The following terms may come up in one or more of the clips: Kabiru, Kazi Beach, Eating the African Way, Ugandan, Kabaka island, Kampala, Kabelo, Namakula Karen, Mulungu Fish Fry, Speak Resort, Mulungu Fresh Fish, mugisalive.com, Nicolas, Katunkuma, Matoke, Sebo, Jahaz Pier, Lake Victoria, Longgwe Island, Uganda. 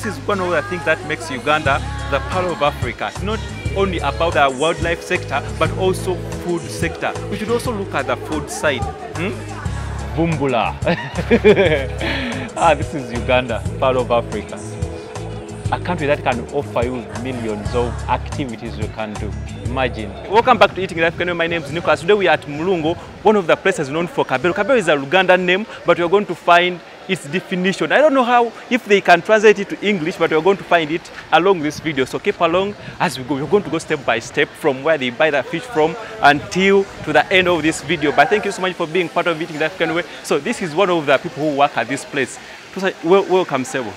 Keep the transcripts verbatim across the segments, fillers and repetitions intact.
This is one of the things that makes Uganda the pearl of Africa. It's not only about the wildlife sector, but also food sector. We should also look at the food side. Hmm? Bumbula. Ah, this is Uganda, pearl of Africa. A country that can offer you millions of activities you can do. Imagine. Welcome back to Eating the African Way. My name is Nicolas. Today we are at Mulungu, one of the places known for Kabiru. Kabiru is a Ugandan name, but we are going to find its definition. I don't know how, if they can translate it to English, but we are going to find it along this video. So keep along as we go. We are going to go step by step from where they buy the fish from until to the end of this video. But thank you so much for being part of Eating the African Way. So this is one of the people who work at this place. Welcome, Sebo.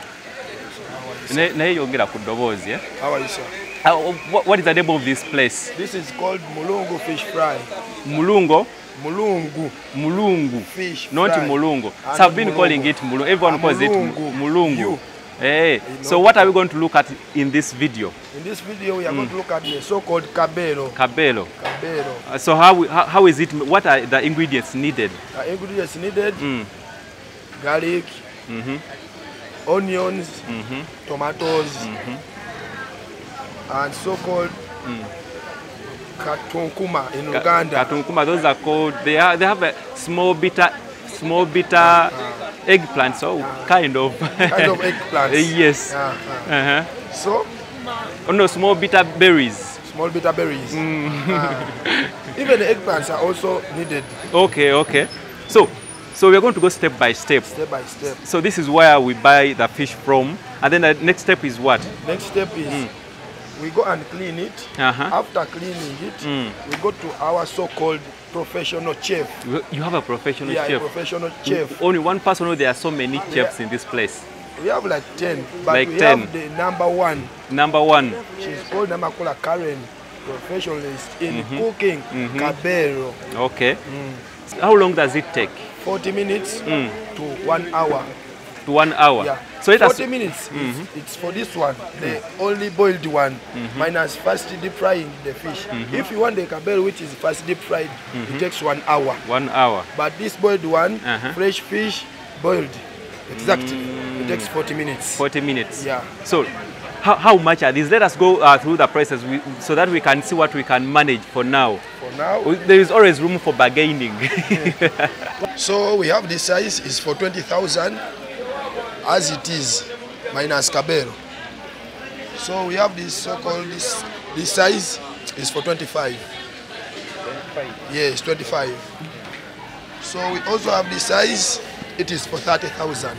How are you, sir? Uh, what, what is the name of this place? This is called Mulungu Fish Fry. Mulungu? Mulungu. Mulungu. Fish fry. Not Mulungu. So I've been Mulungu. calling it Mulungu. Everyone and calls Mulungu. it Mulungu. Hey. You know, so what are we going to look at in this video? In this video, we are mm. going to look at the so-called kabelo. Kabelo. Kabelo. Uh, so how, how, how is it, what are the ingredients needed? The ingredients needed? Mm. Garlic. Mm-hmm. Onions, mm-hmm. tomatoes, mm-hmm. and so-called mm. Katunkuma in Uganda. Ka Katunkuma, those are called. They are. They have a small bitter, small bitter uh, eggplant. So uh, kind of. Kind of eggplants. Yes. Uh, uh. Uh-huh. So. Oh no, small bitter berries. Small bitter berries. Mm. Uh, even the eggplants are also needed. Okay. Okay. So. So we are going to go step by step. Step by step. So this is where we buy the fish from. And then the next step is what? Next step is mm. we go and clean it. Uh-huh. After cleaning it, mm. we go to our so-called professional chef. You have a professional yeah, chef? Yeah, professional chef. Only one person, or there are so many chefs yeah. in this place? We have like ten. But like we ten. have the number one. Number one. She's called Namakula Karen, professionalist in mm-hmm. cooking mm-hmm. kabelo. Okay. Mm. How long does it take? forty minutes mm. to one hour. To one hour. Yeah. So it forty minutes. Mm-hmm. It's, it's for this one, the mm. only boiled one, mm-hmm. minus first deep frying the fish. Mm-hmm. If you want the kabelo, which is first deep fried, mm-hmm. it takes one hour. One hour. But this boiled one, uh-huh. fresh fish, boiled, exactly. Mm. It takes forty minutes. forty minutes. Yeah. So how, how much are these? Let us go uh, through the prices we, so that we can see what we can manage for now. For now, there is always room for bargaining. Yeah. So we have this size is for twenty thousand as it is minus kabelo. So we have this so-called this this size is for twenty-five. twenty-five. Yes, twenty-five. So we also have this size. It is for thirty thousand.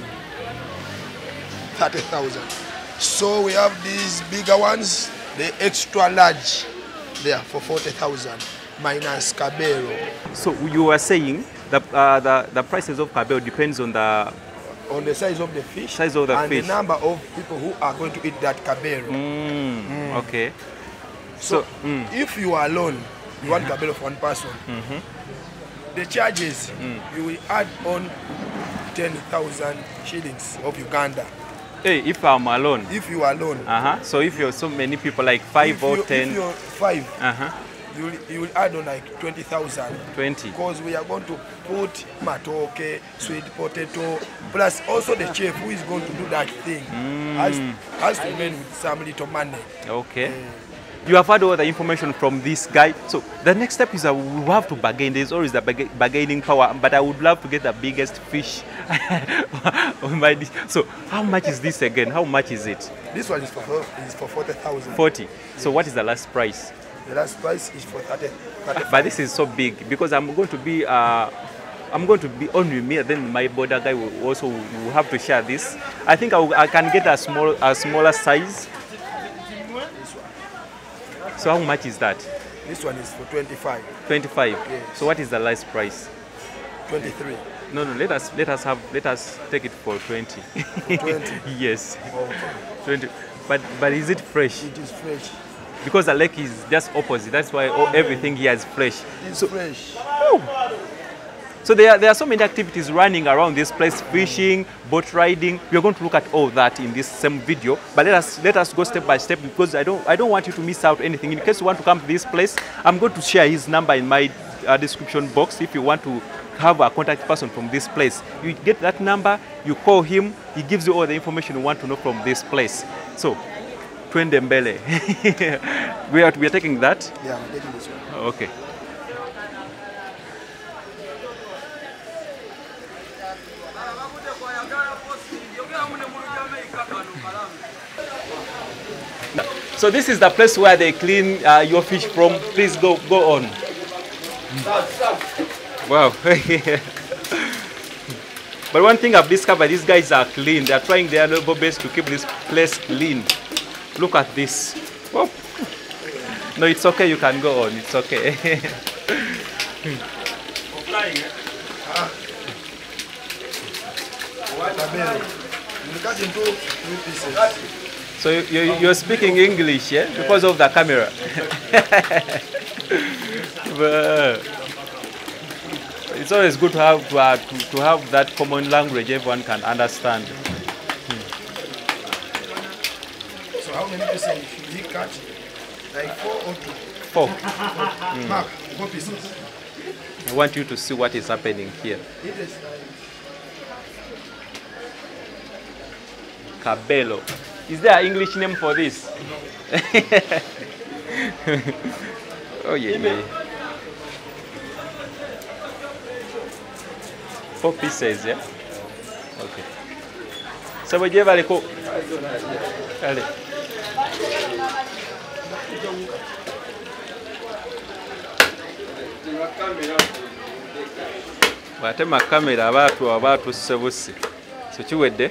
thirty thousand. So we have these bigger ones, the extra large, there for forty thousand, minus kabelo. So you were saying that uh, the, the prices of kabelo depends on the... On the size of the fish. Size of the and fish. The number of people who are going to eat that kabelo. Mm, mm. Okay. So, so mm. if you are alone, you mm-hmm. want kabelo for one person, mm-hmm. the charges, mm. you will add on ten thousand shillings of Uganda. Hey, if I'm alone. If you are alone. Uh-huh. So if you're so many people, like five if or you, ten. If you're five, uh-huh. you, will, you will add on like twenty thousand. twenty. Because we are going to put matoke, sweet potato, plus also the chef who is going to do that thing. Mm. Has, has to remain with some little money. Okay. Uh, you have had all the information from this guy. So the next step is that we have to bargain. There's always the bargaining power, but I would love to get the biggest fish. So how much is this again? How much is it? This one is for, is for forty thousand. forty. Yes. So what is the last price? The last price is for thirty. But this is so big because I'm going to be uh, I'm going to be only me. Then my border guy will also will have to share this. I think I, will, I can get a small a smaller size. So how much is that? This one is for twenty-five. twenty-five. Yes. So what is the last price? twenty-three. No, no. Let us let us have let us take it for twenty. For twenty. Yes. Okay. Twenty. But but is it fresh? It is fresh. Because the lake is just opposite. That's why oh, everything here is fresh. It's so, fresh. Oh. So there are, there are so many activities running around this place: fishing, boat riding. We are going to look at all that in this same video. But let us let us go step by step because I don't I don't want you to miss out anything. In case you want to come to this place, I'm going to share his number in my uh, description box if you want to have a contact person from this place. You get that number, you call him, he gives you all the information you want to know from this place. So, Twende Mbele. we, are, we are taking that? Yeah, I'm taking this one. Okay. So this is the place where they clean uh, your fish from. Please go go on. Wow. But one thing I've discovered, these guys are clean. They are trying their level best to keep this place clean. Look at this. Whoop. No, it's okay. You can go on. It's okay. So you, you, you're speaking English, yeah? Because of the camera. It's always good to have, to, uh, to, to have that common language everyone can understand. Hmm. So how many pieces did you catch? Like four or two? Four. Mm. Mark, four pieces. I want you to see what is happening here. It is like... Cabello. Is there an English name for this? No. Oh yeah, yeah. Four pieces, yeah? Okay. So we give a cook. But I'm a camera about to about to service. So you were there?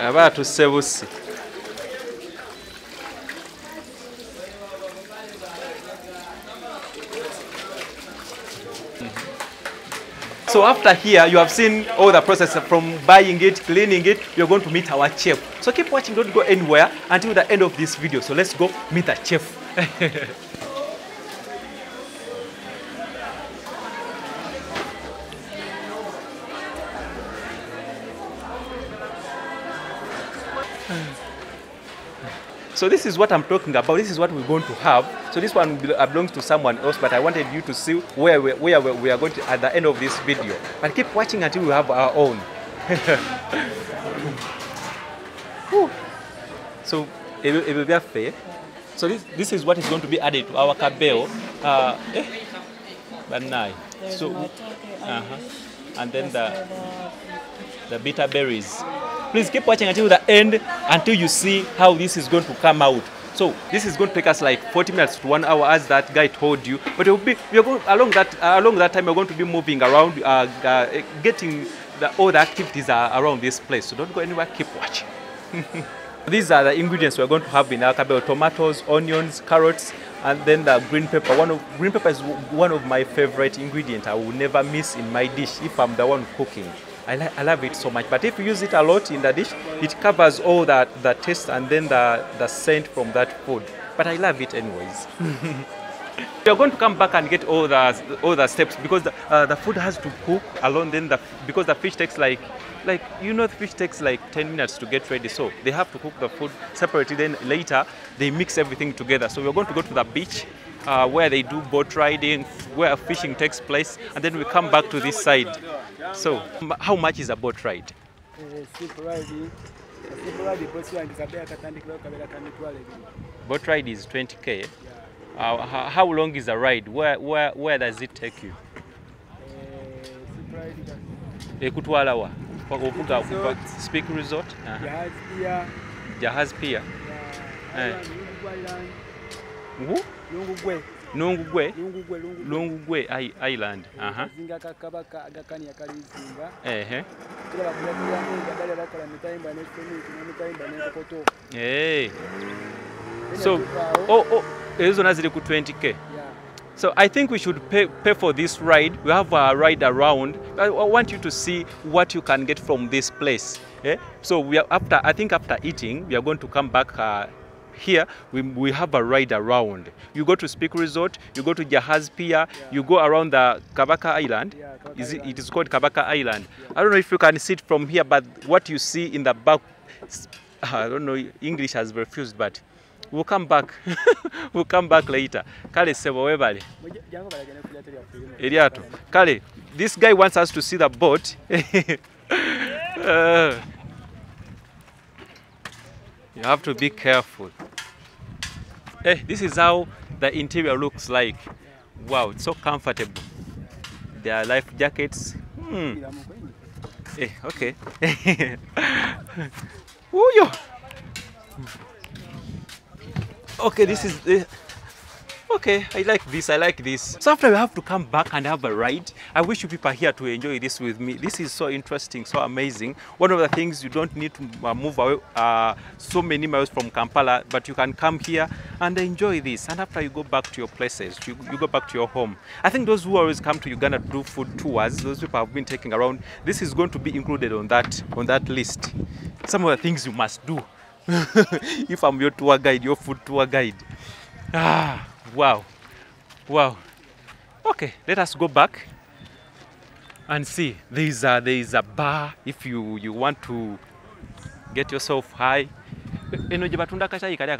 About Sebo. So after here, you have seen all the process from buying it, cleaning it, you're going to meet our chef. So keep watching, don't go anywhere until the end of this video. So let's go meet the chef. So this is what I'm talking about. This is what we're going to have. So this one belongs to someone else, but I wanted you to see where we, where we are going to at the end of this video. But keep watching until we have our own. So it will be a fair. So this this is what is going to be added to our cabello. Uh, eh? Banai. So uh-huh. And then the the bitter berries. Please keep watching until the end, until you see how this is going to come out. So this is going to take us like forty minutes to one hour, as that guy told you. But it will be, we are going, along that uh, along that time, we're going to be moving around, uh, uh, getting the, all the activities uh, around this place. So don't go anywhere. Keep watching. These are the ingredients we're going to have in our cabello: tomatoes, onions, carrots, and then the green pepper. One of green pepper is one of my favorite ingredients. I will never miss in my dish if I'm the one cooking. I, li I love it so much, but if you use it a lot in the dish, it covers all that the taste and then the, the scent from that food. But I love it anyways. You're going to come back and get all the, all the steps, because the, uh, the food has to cook alone, then the, because the fish takes like, like, you know, the fish takes like ten minutes to get ready. So they have to cook the food separately, then later they mix everything together. So we're going to go to the beach, Uh, where they do boat riding, where fishing takes place, and then we come back to this side. So, how much is a boat ride? Boat ride is twenty K. Uh, how long is a ride? Where where where does it take you? Speak resort. Jahaz Pier. Jahaz Pier. Longgwe. Longgwe. Longgwe Island. Uh-huh. Uh-huh. Hey. So, oh, oh, it's only twenty K. So I think we should pay, pay for this ride. We have a ride around. I, I want you to see what you can get from this place. Eh? So we are after. I think after eating, we are going to come back. Uh, Here, we, we have a ride around. You go to Speak Resort, you go to Jahaz Pier, yeah. You go around the Kabaka Island. Yeah, Kabaka is it, Island. It is called Kabaka Island. Yeah. I don't know if you can see it from here, but what you see in the back, I don't know, English has refused, but We'll come back. We'll come back later. Kale Sebo webale. Eliato. Kale, this guy wants us to see the boat. uh, you have to be careful. Hey, this is how the interior looks like. Wow, it's so comfortable. There are life jackets. Hmm. Hey, okay. Okay, this is the... Okay, I like this, I like this. So after we have to come back and have a ride. I wish you people are here to enjoy this with me. This is so interesting, so amazing. One of the things, you don't need to move away uh, so many miles from Kampala, but you can come here and enjoy this. And after you go back to your places, you, you go back to your home. I think those who always come to Uganda to do food tours, those people have been taking around, this is going to be included on that, on that list. Some of the things you must do. If I'm your tour guide, your food tour guide. Ah. Wow, wow. Okay, let us go back and see. There is a, there is a bar if you, you want to get yourself high. Yeah.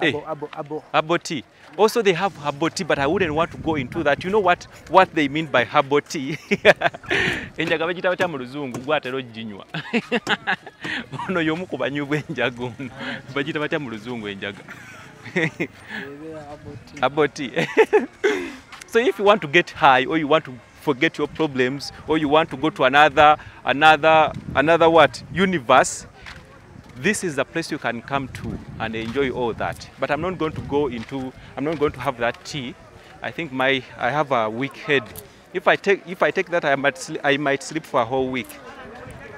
Hey. Abo, abo, abo tea. Also, they have habo tea, but I wouldn't want to go into that. You know what, what they mean by habo tea? About tea. So if you want to get high, or you want to forget your problems, or you want to go to another another another what universe, this is the place you can come to and enjoy all that. But I'm not going to go into, I'm not going to have that tea. I think my I have a weak head. If I take if I take that, I might sleep, I might sleep for a whole week.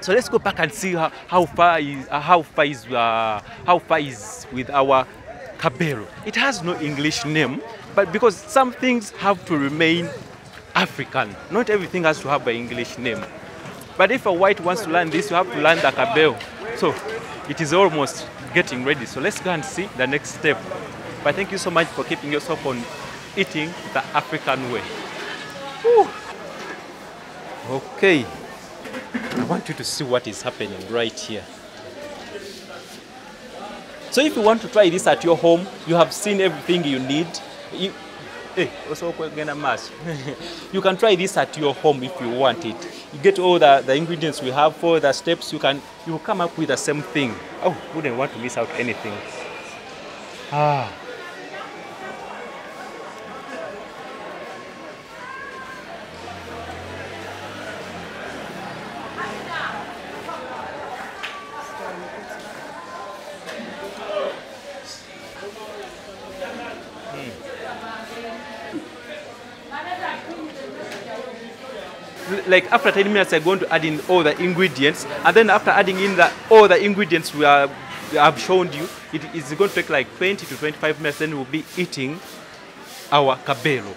So let's go back and see how, how far is uh, how far is uh, how far is with our Kabiru. It has no English name, but because some things have to remain African. Not everything has to have an English name. But if a white wants to learn this, you have to learn the Kabiru. So it is almost getting ready. So let's go and see the next step. But thank you so much for keeping yourself on eating the African way. Whew. Okay. I want you to see what is happening right here. So if you want to try this at your home, you have seen everything you need. You, hey, also you can try this at your home if you want it. You get all the, the ingredients we have for the steps. You can you will come up with the same thing. Oh, wouldn't want to miss out anything. Ah. Like after ten minutes, I'm going to add in all the ingredients, and then after adding in the, all the ingredients we are I've shown you, it is going to take like twenty to twenty-five minutes. Then we'll be eating our Kabiru.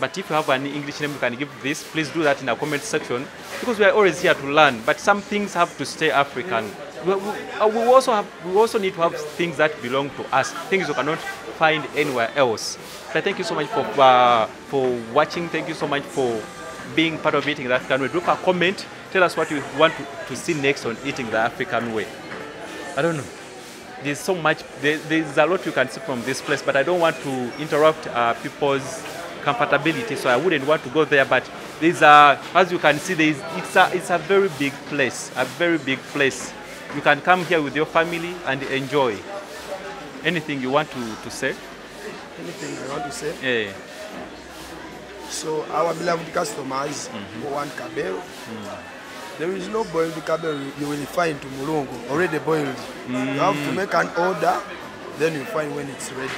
But if you have an English name you can give this, please do that in the comment section, because we are always here to learn. But some things have to stay African. We, we, we also have we also need to have things that belong to us, things you cannot find anywhere else. But thank you so much for uh, for watching. Thank you so much for being part of Eating the African Way. Drop a comment, tell us what you want to, to see next on Eating the African Way. I don't know. There's so much, there, there's a lot you can see from this place, but I don't want to interrupt uh, people's comfortability, so I wouldn't want to go there. But there's a, as you can see, there's, it's, a, it's a very big place, a very big place. You can come here with your family and enjoy. Anything you want to, to say? Anything I want to say? Yeah. So our beloved customers mm-hmm. who want Kabiru, mm. there is no boiled Kabiru you will find to Mulungu, already boiled. Mm. You have to make an order, then you find when it's ready.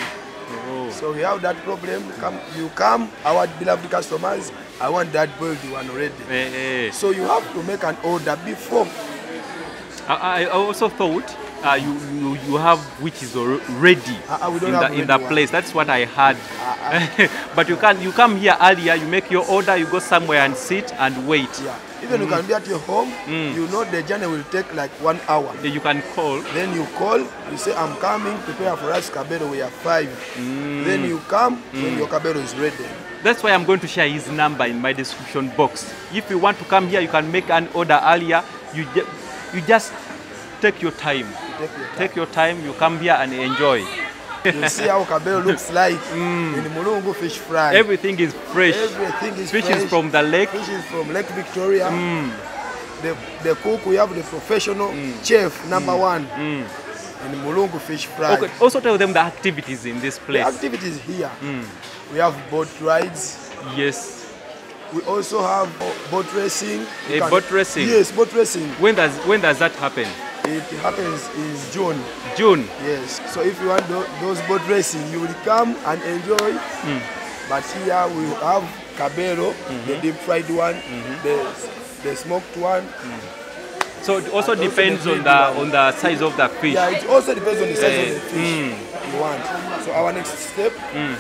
Oh. So we have that problem, come, you come, our beloved customers, I want that boiled one already. Hey, hey. So you have to make an order before. I, I also thought uh, you, you you have which is ready uh, in the, in the place. That's what I had. Uh, uh, but you can you come here earlier. You make your order. You go somewhere and sit and wait. Yeah. Even mm. you can be at your home. Mm. You know the journey will take like one hour. Then you can call. Then you call. You say I'm coming. Prepare for us Kabiru. We are five. Mm. Then you come mm. when your Kabiru is ready. That's why I'm going to share his number in my description box. If you want to come here, you can make an order earlier. You. You just take your time. Take your time. Take your time. You come here and enjoy. You see how Kabiru looks like mm. in Mulungu Fish Fry. Everything is fresh. Everything is fish fresh. Fish is from the lake. Fish is from Lake Victoria. Mm. The, the cook, we have the professional mm. chef, number mm. one. Mm. And Mulungu Fish Fry. Okay. Also tell them the activities in this place. The activities here. Mm. We have boat rides. Yes. We also have boat racing. A can, boat racing? Yes, boat racing. When does, when does that happen? It happens in June. June? Yes. So if you want those boat racing, you will come and enjoy. Mm. But here we have Kabiru, mm-hmm. the deep fried one, mm-hmm. the, the smoked one. Mm. So it also depends also on the one. on the size of the fish. Yeah, it also depends on the size uh, of the fish mm. you want. So our next step, mm.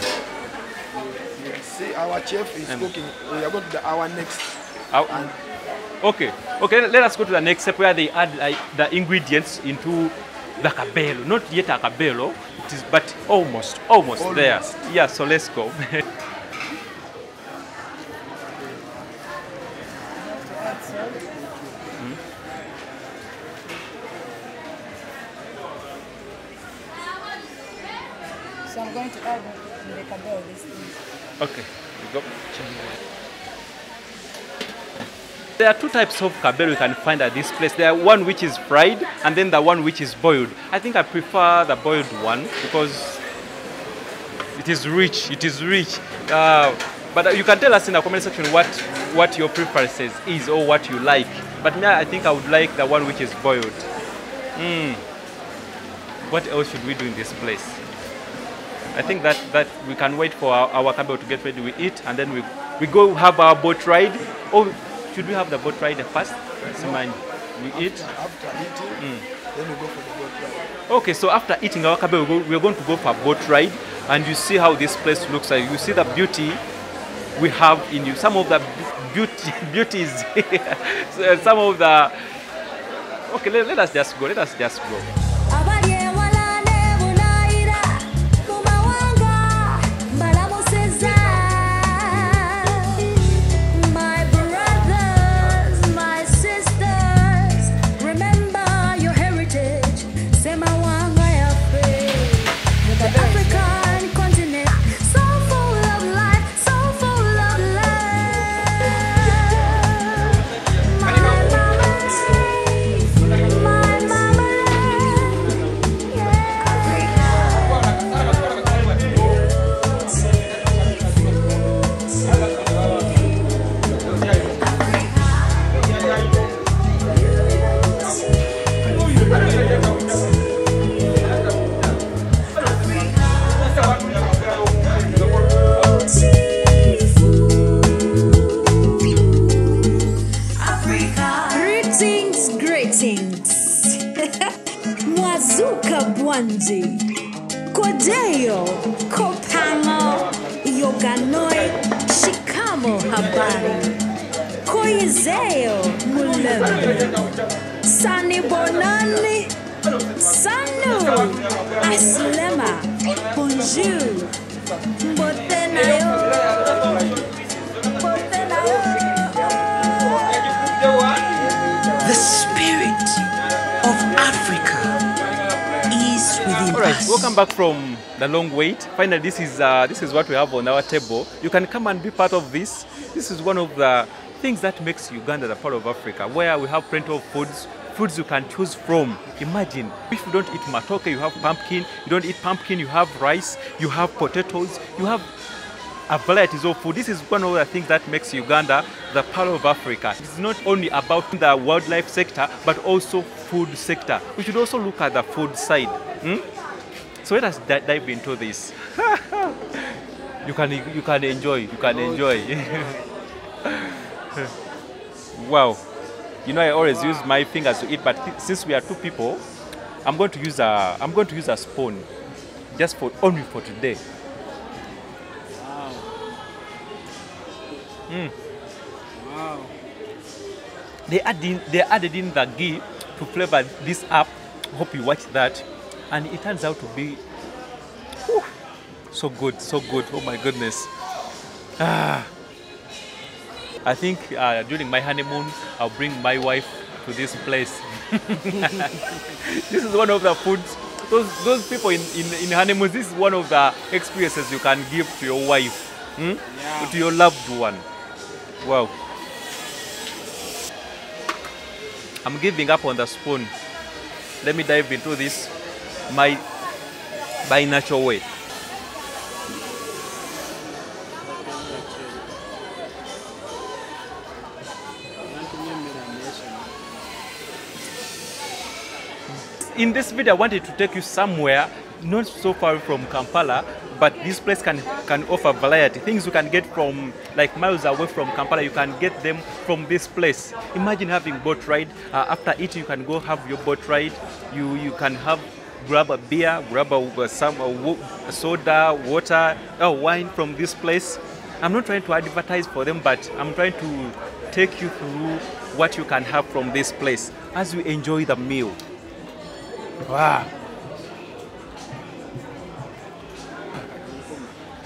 you see our chef is mm. cooking. We are going to the, our next. Our, and okay, okay. Let us go to the next step where they add like, the ingredients into the Kabiru. Not yet a Kabiru, it is, but almost, almost, almost there. Yeah. So let's go. So I'm going to add the Kabiru this thing. Okay, you go. There are two types of Kabiru you can find at this place. There are one which is fried and then the one which is boiled. I think I prefer the boiled one because it is rich, it is rich. Uh, but you can tell us in the comment section what, what your preferences is or what you like. But now I think I would like the one which is boiled. Mm. What else should we do in this place? I think that, that we can wait for our, our Kabiru to get ready, we eat, and then we, we go have our boat ride. Or should we have the boat ride first? No. Mind. We after, eat. After eating, mm. then we go for the boat ride. Okay, so after eating our Kabiru, we're, we're going to go for a boat ride, and you see how this place looks like. You see the beauty we have in you. Some of the beauty, beauty is here. Some of the... Okay, let, let us just go. Let us just go. Kodeo, Kopano, Yoganoi, Shikamo Habari, Koizeo, Mulevi, Sani Bonani, Sanu, Aslema, Bonjour, Botenayo, Botenayo. The spirit of Africa. All right, welcome back from the long wait. Finally, this is uh, this is what we have on our table. You can come and be part of this. This is one of the things that makes Uganda the part of Africa, where we have plenty of foods, foods you can choose from. Imagine, if you don't eat matoke, you have pumpkin. You don't eat pumpkin, you have rice. You have potatoes. You have a variety of food. This is one of the things that makes Uganda the part of Africa. It's not only about the wildlife sector, but also food sector. We should also look at the food side. Hmm? So let us dive into this. you can you can enjoy. You can enjoy. Wow. You know, I always use my fingers to eat, but since we are two people, I'm going to use a I'm going to use a spoon, just for only for today. Wow. Mm. Wow. They add in, they added in the ghee to flavor this up. Hope you watch that. And it turns out to be whew, so good, so good. Oh my goodness. Ah, I think uh, during my honeymoon, I'll bring my wife to this place. This is one of the foods. Those, those people in, in, in honeymoon, this is one of the experiences you can give to your wife, hmm? Yeah. To your loved one. Wow. I'm giving up on the spoon. Let me dive into this my, my natural way. In this video, I wanted to take you somewhere not so far from Kampala, but this place can can offer variety. Things you can get from like miles away from Kampala, you can get them from this place. Imagine having boat ride. Uh, after eating, you can go have your boat ride. You you can have grab a beer, grab a, some a soda, water, or wine from this place. I'm not trying to advertise for them, but I'm trying to take you through what you can have from this place as you enjoy the meal. Wow.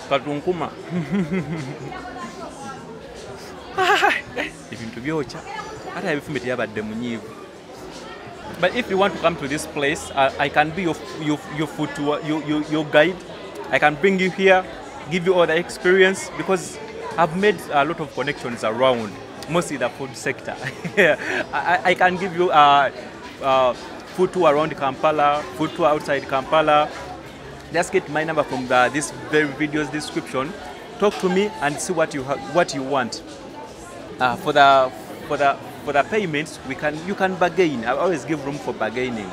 Katunkuma. But if you want to come to this place, uh, I can be your your your food tour, your, your your guide. I can bring you here, give you all the experience, because I've made a lot of connections around, mostly the food sector. I, I can give you uh, uh, food tour around Kampala, food tour outside Kampala. Just get my number from the, this very video's description. Talk to me and see what you what you want. Uh, for the for the for the payments, we can you can bargain. I always give room for bargaining.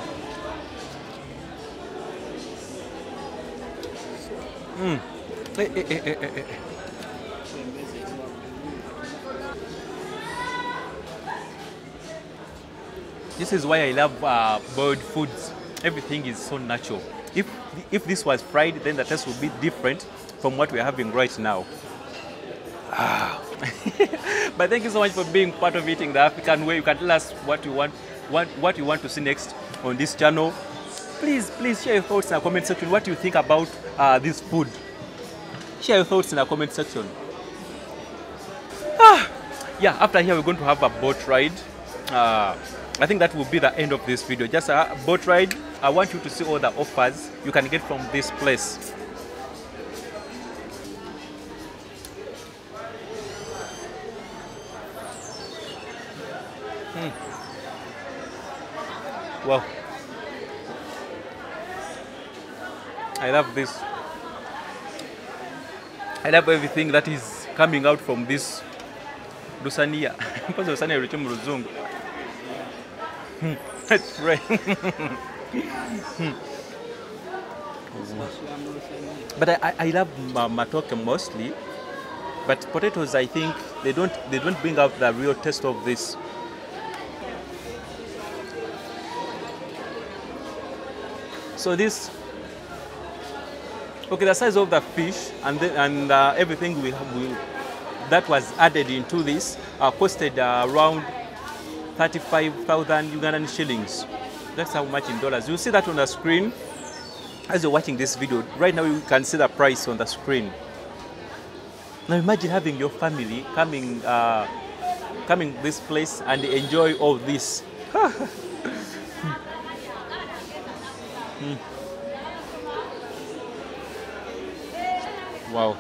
Mm. Eh, eh, eh, eh, eh, eh. This is why I love uh, boiled foods. Everything is so natural. If if this was fried, then the taste would be different from what we're having right now. Ah. But thank you so much for being part of Eating the African Way. You can tell us what you want, what what you want to see next on this channel. Please, please share your thoughts in the comment section. What do you think about uh, this food? Share your thoughts in the comment section. Ah. Yeah, after here we're going to have a boat ride. Uh, I think that will be the end of this video. Just a boat ride. I want you to see all the offers you can get from this place. Mm. Wow. I love this. I love everything that is coming out from this Lusania. That's right. But I, I, I love matoke mostly, but potatoes, I think they don't they don't bring out the real taste of this. So this, okay, the size of the fish and the, and uh, everything we, we that was added into this uh, costed uh, around thirty-five thousand Ugandan shillings. That's how much in dollars. You'll see that on the screen as you're watching this video. Right now you can see the price on the screen. Now imagine having your family coming uh, coming this place and enjoy all this. Mm. Wow.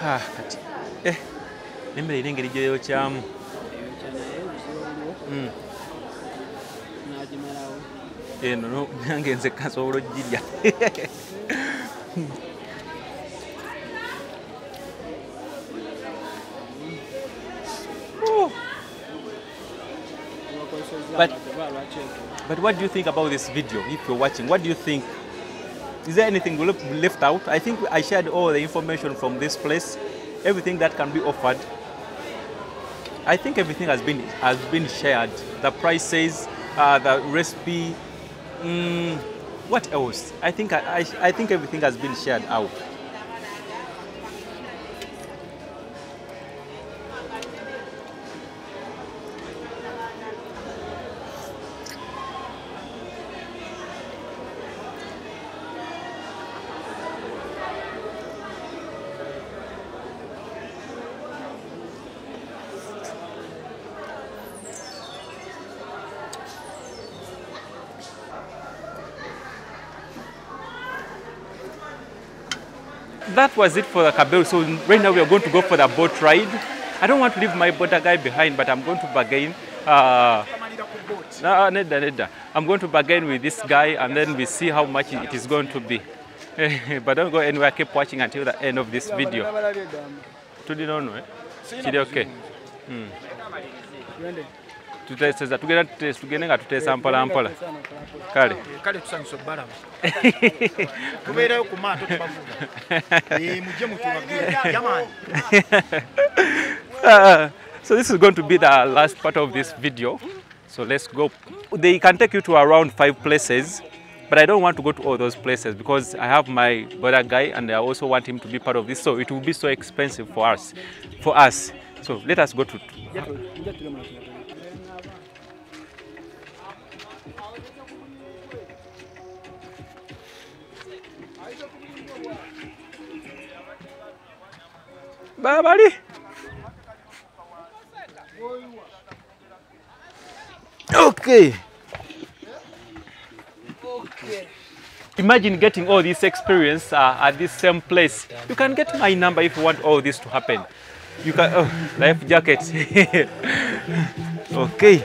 Ah, eh. Mm. But, but what do you think about this video? If you're watching, what do you think? Is there anything left out? I think I shared all the information from this place, everything that can be offered. I think everything has been has been shared. The prices, uh, the recipe. Um, what else? I think I, I I think everything has been shared out. that was it for the Kabiru. So right now we are going to go for the boat ride. I don't want to leave my boater guy behind, but I'm going to bargain. Uh, I'm going to bargain with this guy, and then we see how much it is going to be. But don't go anywhere. Keep watching until the end of this video. Okay. Mm. Tuteseza tugenda tugenenga tutesa mpala mpala kale kale tusanso balama kuberayo ku mato tubavuga eh muje mutubagira jamani. So this is going to be the last part of this video, so let's go. They can take you to around five places, but I don't want to go to all those places because I have my brother guy and I also want him to be part of this, so it will be so expensive for us for us so let us go to Babari. Okay. Okay. Imagine getting all this experience uh, at this same place. You can get my number if you want all this to happen. You can. Oh, life jacket. Okay.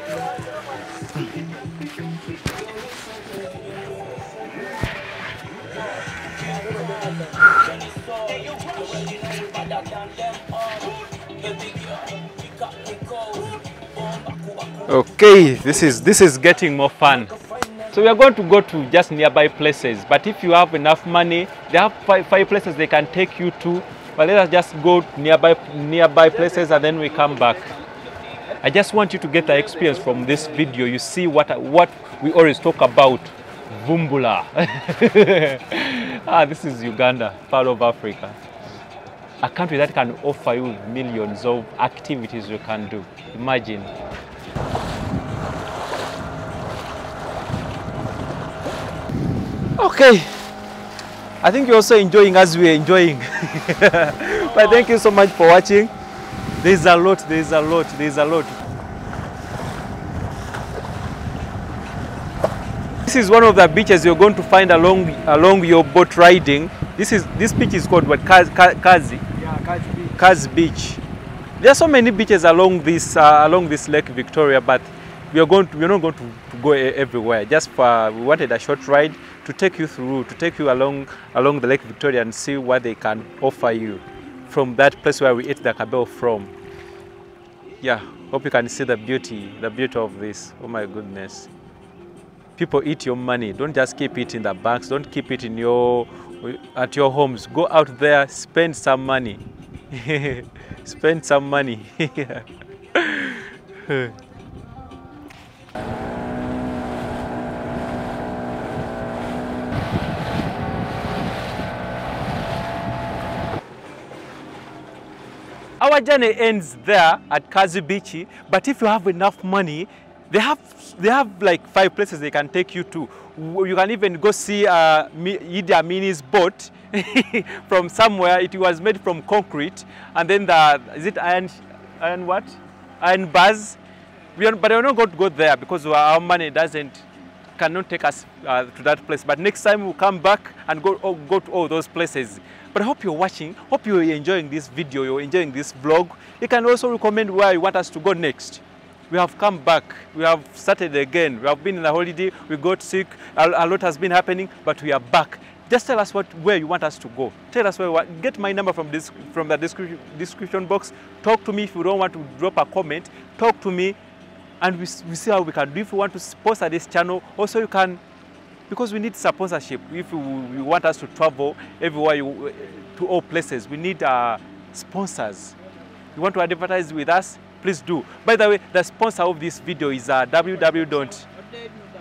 Okay, this is this is getting more fun. So we are going to go to just nearby places, but if you have enough money, they have five, five places they can take you to, but let us just go nearby nearby places and then we come back. I just want you to get the experience from this video. You see what what we always talk about, Vumbula. Ah, this is Uganda, part of Africa. A country that can offer you millions of activities you can do. Imagine. Okay, I think you're also enjoying as we're enjoying. But thank you so much for watching. There's a lot, there's a lot, there's a lot. This is one of the beaches you're going to find along along your boat riding. This is this beach is called what? Kazi? Kazi? Yeah, Kazi Beach. Kazi Beach. There are so many beaches along this uh, along this Lake Victoria, but we are going to, we're not going to, to go everywhere. Just for, we wanted a short ride to take you through, to take you along along the Lake Victoria and see what they can offer you from that place where we ate the Kabiru from. Yeah, hope you can see the beauty, the beauty of this. Oh my goodness. People, eat your money. Don't just keep it in the banks. Don't keep it in your at your homes. Go out there, spend some money. Spend some money. Our journey ends there at Kazi Beach, but if you have enough money, they have they have like five places they can take you to. You can even go see uh, Idi Amin's boat from somewhere. It was made from concrete, and then the is it iron iron what iron bars. We are, but we are not going to go there because our money doesn't cannot take us uh, to that place. But next time we'll come back and go oh, go to all those places. But I hope you're watching. Hope you're enjoying this video. You're enjoying this vlog. You can also recommend where you want us to go next. We have come back, we have started again, we have been in a holiday, we got sick, a, a lot has been happening, but we are back. Just tell us what, where you want us to go. Tell us where you want, get my number from, this, from the description, description box. Talk to me if you don't want to drop a comment. Talk to me and we, we see how we can do. If you want to sponsor this channel, also you can, because we need sponsorship. If you, you want us to travel everywhere, you, to all places, we need uh, sponsors. You want to advertise with us? Please do. By the way, the sponsor of this video is uh, w w w dot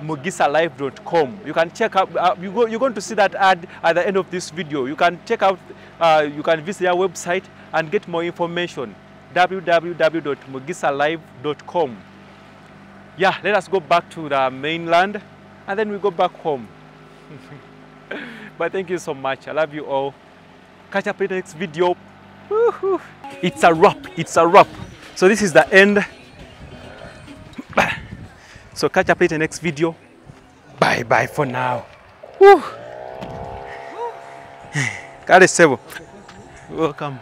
mugisalive dot com. You can check out, uh, you go, you're going to see that ad at the end of this video. You can check out, uh, you can visit their website and get more information. w w w dot mugisalive dot com. Yeah, let us go back to the mainland and then we go back home. But thank you so much. I love you all. Catch up in the next video. Woo-hoo. It's a wrap. It's a wrap. So this is the end. So catch up in the next video. Bye bye for now. Woo. Sebo. Welcome.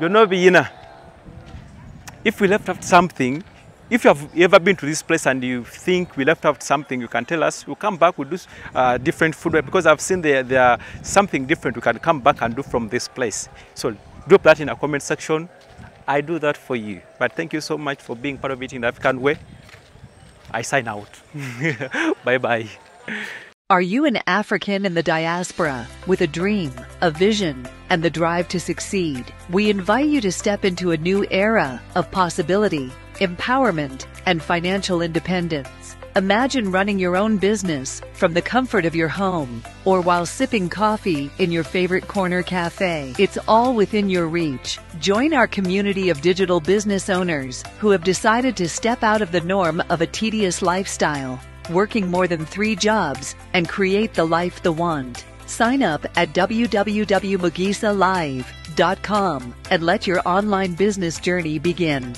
If we left out something, if you have ever been to this place and you think we left out something, you can tell us. We'll come back, we'll do uh, different food, because I've seen there, there are something different we can come back and do from this place. So drop that in a comment section. I do that for you. But thank you so much for being part of Eating the African Way. I sign out. Bye-bye. Are you an African in the diaspora with a dream, a vision, and the drive to succeed? We invite you to step into a new era of possibility, empowerment, and financial independence. Imagine running your own business from the comfort of your home or while sipping coffee in your favorite corner cafe. It's all within your reach. Join our community of digital business owners who have decided to step out of the norm of a tedious lifestyle, working more than three jobs, and create the life they want. Sign up at w w w dot mugisa live dot com and let your online business journey begin.